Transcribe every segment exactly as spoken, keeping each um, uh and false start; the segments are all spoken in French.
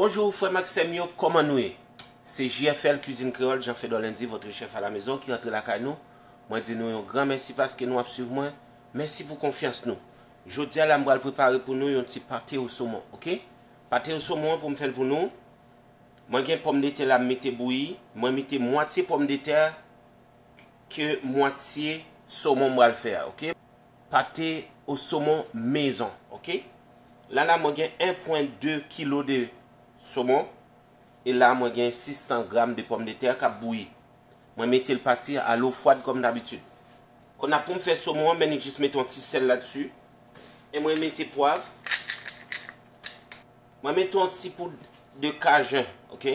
Bonjour frère Maxime, comment nous est? C'est J F L Cuisine Créole, Jean Fedor Lundy, votre chef à la maison qui rentre la caille nous. Moi dis nous un grand merci parce que nous avons suivi moi. Merci pour confiance nous. Je dis à la m'bral préparer pour nous un petit pâté au saumon, OK? Pâté au saumon pour me faire pour nous. Moi j'ai pomme de terre la mettre bouillie, moi mettre moitié pomme de terre que moitié saumon m'bral faire, OK? Pâté au saumon maison, OK? Là là moi j'ai un virgule deux kilos de saumon et là moi j'ai six cents grammes de pommes de terre qui a bouilli. Moi mettez le pâté à l'eau froide comme d'habitude. Quand on a pour me faire saumon, mais juste mettre un petit sel là-dessus et moi mettez poivre. Moi mettez un petit poudre de cajun, OK?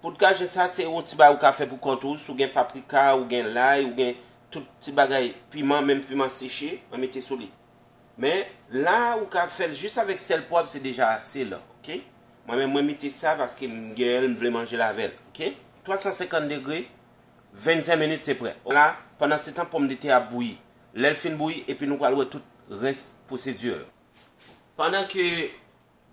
Poudre cajun ça c'est un petit bagou qu'a fait pour contour, ou gain paprika ou gain l'ail ou gain tout petit bagaille, piment même piment séché, on mettez sur lui. Mais là où qu'a fait juste avec sel poivre c'est déjà assez là, OK? Moi-même, moi, mettez ça parce que je voulais manger la velle. OK? trois cent cinquante degrés, vingt-cinq minutes, c'est prêt. Là, pendant ce temps, pomme de terre à bouillir. L'aile fin bouillir et puis nous allons voir tout le reste procédure. Pendant que le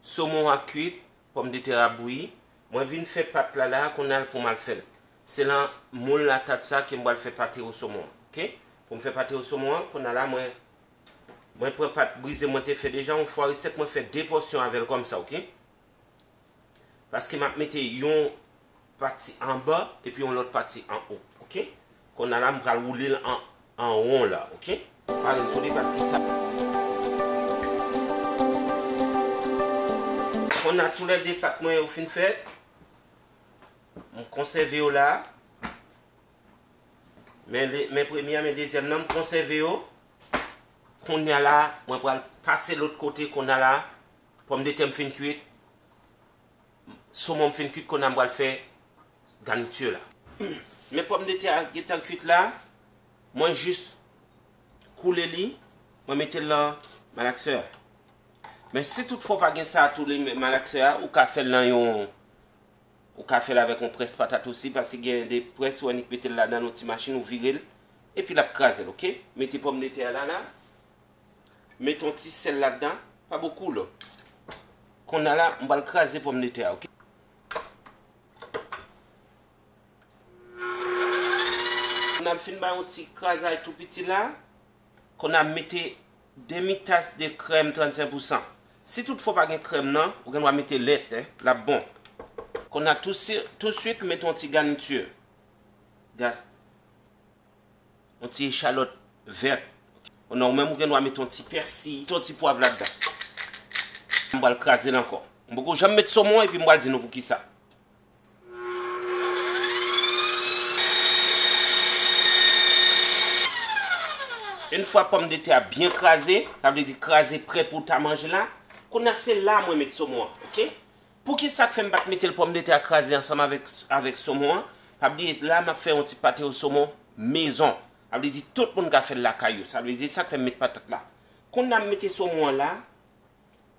saumon a cuit, pomme de terre à bouillir, moi, je viens faire pâte là, là, qu'on a pour mal faire. C'est là, moule la tête ça, que je vais faire pâte au saumon. OK? Pour me faire pâte au saumon, qu'on a là, moi, moi, pour pâte briser, moi, je fais déjà, on fait recette, moi, je fais deux portions avec comme ça, OK? Parce que m'a mettez une partie en bas et puis l'autre partie en haut, OK? Qu'on a là m'ra rouler en en rond là, OK? Pas rouler parce que ça on a tous les départements au fin fait. On conserve là. Mais mes premières mes deuxièmes noms conserver au qu'on a là, moi pour passer l'autre côté qu'on a là pomme de terre fin cuite. Saumon fin cuit qu'on a fait garniture là. Mes pommes de terre qui sont cuites là, moi juste couler li, moi mettre là malaxeur. Mais si toutefois pas gain ça tous les malaxeur ou café là yon ou café là avec un presse patate aussi parce qu'il y a des presses ou on mettre là dans notre machine ou virer et puis la craser, OK? Mettez pommes de terre là là. Mettez un petit sel là-dedans, pas beaucoup là. Qu'on a là, on va le craser pommes de terre, OK? On a fait un petit crasage tout petit là, qu'on a mis demi-tasse de crème trente-cinq pour cent. Si toutefois pas de crème, non, on va mettre lait, hein, là bon. Qu'on a tout, tout de suite mis un petit garniture. Regarde. Un petit échalote verte. On a même on va mettre un petit persil, un petit poivre là-dedans. On va le craser encore. On va jamais mettre saumon et puis on va dire pour qui ça. Une fois pomme de terre bien crasée, ça veut dire crasée prêt pour ta manger là, qu'on a c'est là moi mettre saumon, OK? Pour qui ça fait me pas mettre le pomme de terre crasée ensemble avec avec saumon, ça veut dire là m'a fait un petit pâté au saumon maison. Ça veut dire tout le monde qui a fait la caillou, ça veut dire ça fait mettre patate là. Qu'on a mettre saumon là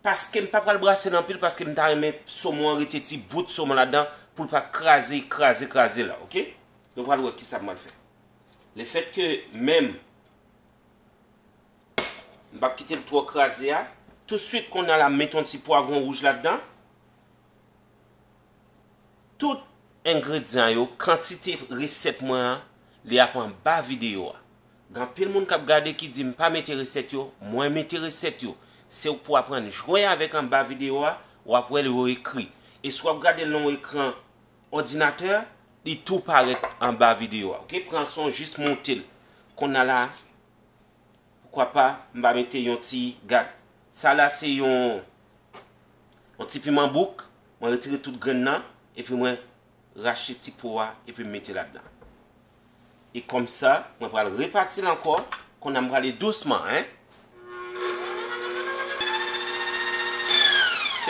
parce que je ne peux pas le brasser dans pile parce que je vais mettre le saumon, un petit bout de saumon là-dedans pour ne pas craser, écraser, écraser là, OK? Donc, on va voir qui ça m'a fait. Le fait que même, je ne vais pas quitter le trou écrasé, tout de suite qu'on a là, mettre un petit poivron rouge là-dedans. Tout ingrédient, quantité, recette, moi, les apprend en bas vidéo. Quand pile le monde qui a regardé qui dit, je ne vais pas mettre recette, moi, je mets recette. C'est pour apprendre jouer avec en bas vidéo ou après le écrit. Et soit regarder long écran ordinateur, il tout paraît en bas vidéo. OK, prends son juste monter qu'on a là. Pourquoi pas m'ba mettre un petit gars. Ça là c'est un un petit piment bouc, moi retire toute graine là et puis moi racher petit pois et puis mettre là-dedans. Et comme ça, moi va le répartir encore qu'on a aller doucement, hein.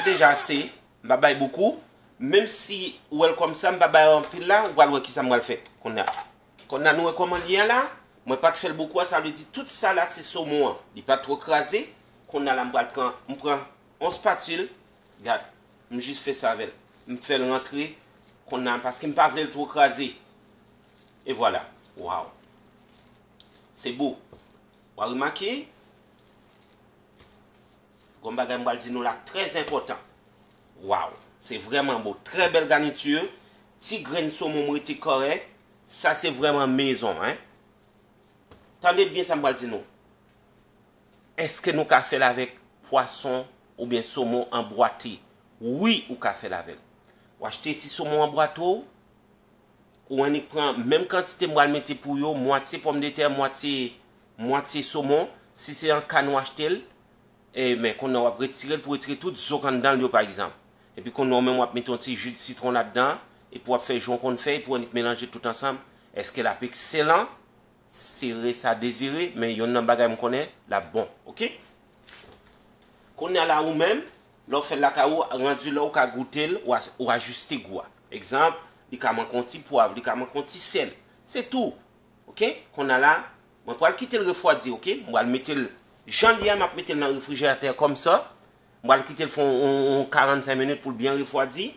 Déjà assez, m'a baille beaucoup, même si ou elle comme ça m'a baille en pile là, on va voir qui ça m'a fait qu'on a qu'on a nous comment dire là, moi pas de faire beaucoup ça veut dire tout ça là c'est saumon, il pas trop crasé, qu'on a là m'a prend, on prend onze spatule, regarde, me juste fait ça avec, me fait rentrer qu'on a parce qu'il me pas veut trop crasé. Et voilà, waouh. C'est beau. Vous remarquez? Comme je vous dis, c'est très important. Waouh! C'est vraiment beau. Très belle garniture. Petit grain de saumon mouillé correct. Ça, c'est vraiment maison. Hein? Tendez bien, ça me va dire nous. Est-ce que nous avons fait avec poisson ou bien saumon en boîtier? Oui, ou avons fait avec. Ou acheter petit saumon en boîtier. Ou on y prend même quantité, moi, le mettre pour yo, moitié pomme de terre, moitié, moitié saumon. Si c'est un canon acheté, et mais qu'on a retiré pour retirer tout ce qu'on a dans le par exemple. Et puis qu'on a même mettre un petit jus de citron là-dedans. Et pour faire genre qu'on fait, pour mélanger tout ensemble. Est-ce qu'elle a fait excellent? C'est ça désiré, mais il y a un bagage qu'on est là bon. Ok? Qu'on est là ou même, l'on fait la caou, rendu là ou qu'a goûté ou ajuster goût. Exemple, il y a un petit poivre, il y a un petit sel. C'est tout. Ok? Qu'on a là, on va quitter le refroidi. Ok? On va le mettre, j'en dis, on va mettre dans le réfrigérateur comme ça. On va le quitter le quarante-cinq minutes pour bien refroidir.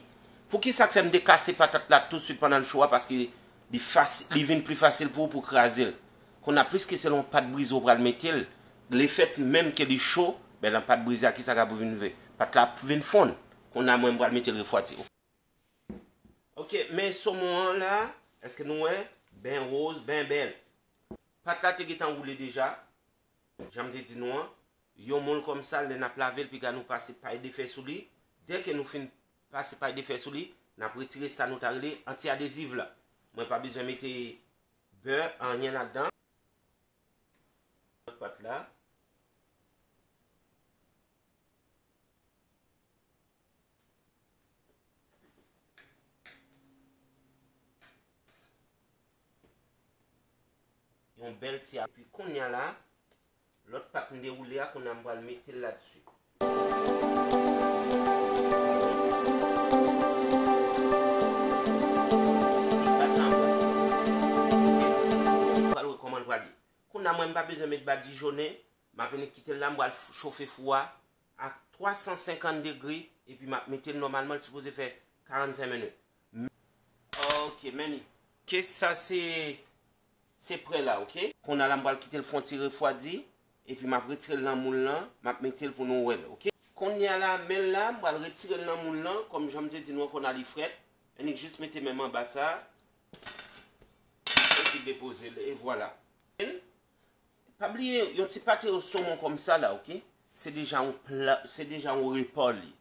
Pour qui ça fait me décasser patate là tout de suite pendant le choix parce que il vient plus facile pour pour craser. Qu'on a plus que selon pas de brise au bras le mettre, les fêtes même que est chaud, ben la pas de brise à qui ça va pour venir patate là pour venir fondre. Qu'on a même bras le mettre le refroidir. OK, mais ce moment là, est-ce que nous est ben rose, ben belle. Patate là qui est enroulée déjà. J'aime dit non, yo monde comme ça, les n'a plavé puis nous passer pas d'effet sous lui. Dès que nous fin c'est pas de faire sur lui, n'a pas retiré ça nous tarder anti-adhésif là. Moi pas besoin mettre beurre en rien là-dedans. Pâte là. Une belle tia puis qu'on y a là, l'autre pâte nous dérouler là qu'on a mettre là-dessus. Je n'ai pas besoin de mettre la Dijonais, je vais quitter là, je vais chauffer froid à trois cent cinquante degrés et puis je vais normalement supposé faire quarante-cinq minutes. Ok, meni. Qu'est-ce que ça c'est? C'est prêt là, ok? Qu'on a là, je vais quitter le fond tiré refroidi et puis je vais retirer le moulin, je vais mettre pour nous, ok? Qu'on y a là, mais là, je vais retirer le moulin, comme je me disais, nous qu'on a les frettes. Je vais juste mettre mes mains en bas ça et puis déposer, et voilà. Pas oublier, yon ti pâté au saumon comme ça là, ok? C'est déjà un plat, c'est déjà un repas li.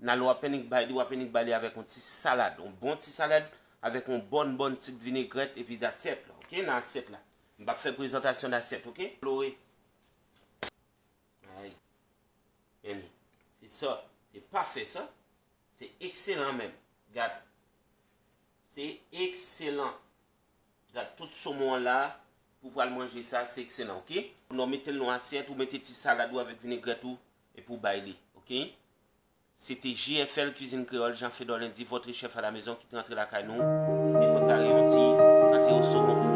N'a l'ou apenik bali, ou apenik bali avec un petit salade, un bon petit salade avec un bon bon petite vinaigrette et puis d'assiette là, ok? Dans l'assiette là. On va faire présentation d'assiette, ok? Chloé. C'est ça, c'est parfait ça. C'est excellent même. Regarde. C'est excellent. Regarde tout saumon là. Pour pouvoir manger ça, c'est excellent, ok? On met le nom assiette, ou mettez petit salade avec vinaigrette et pour bailler, ok? C'était J F L Cuisine Créole, Jean Fedor Lundy, votre chef à la maison qui est entré la caille nous. Des préparés, on dit, pâté au saumon.